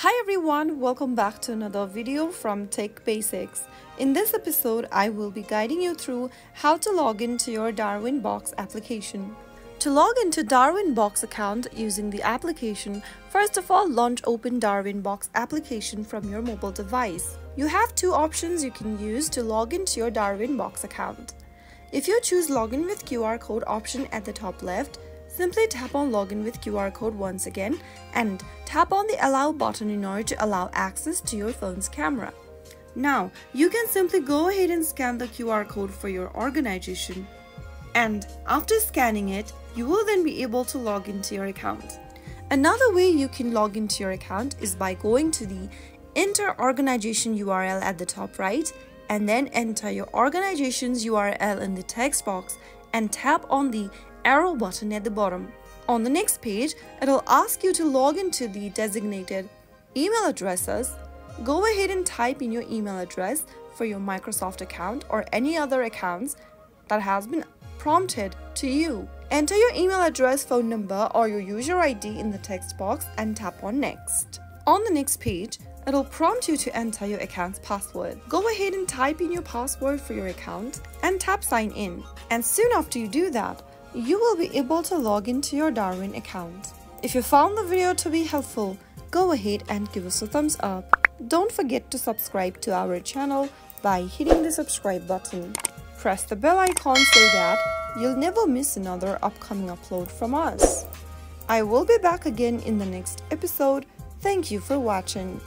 Hi everyone, welcome back to another video from Tech Basics. In this episode, I will be guiding you through how to log into your Darwinbox application. To log into Darwinbox account using the application, first of all, launch open Darwinbox application from your mobile device. You have two options you can use to log into your Darwinbox account. If you choose login with QR code option at the top left, simply tap on login with QR code once again and tap on the allow button in order to allow access to your phone's camera. Now, you can simply go ahead and scan the QR code for your organization. And after scanning it, you will then be able to log into your account. Another way you can log into your account is by going to the enter organization URL at the top right and then enter your organization's URL in the text box and tap on the arrow button at the bottom. On the next page, it'll ask you to log into the designated email addresses. Go ahead and type in your email address for your Microsoft account or any other accounts that has been prompted to you. Enter your email address, phone number, or your user ID in the text box and tap on next. On the next page, it'll prompt you to enter your account's password. Go ahead and type in your password for your account and tap sign in. And soon after you do that, you will be able to log into your Darwin account. If you found the video to be helpful, go ahead and give us a thumbs up. Don't forget to subscribe to our channel by hitting the subscribe button. Press the bell icon so that you'll never miss another upcoming upload from us. I will be back again in the next episode. Thank you for watching.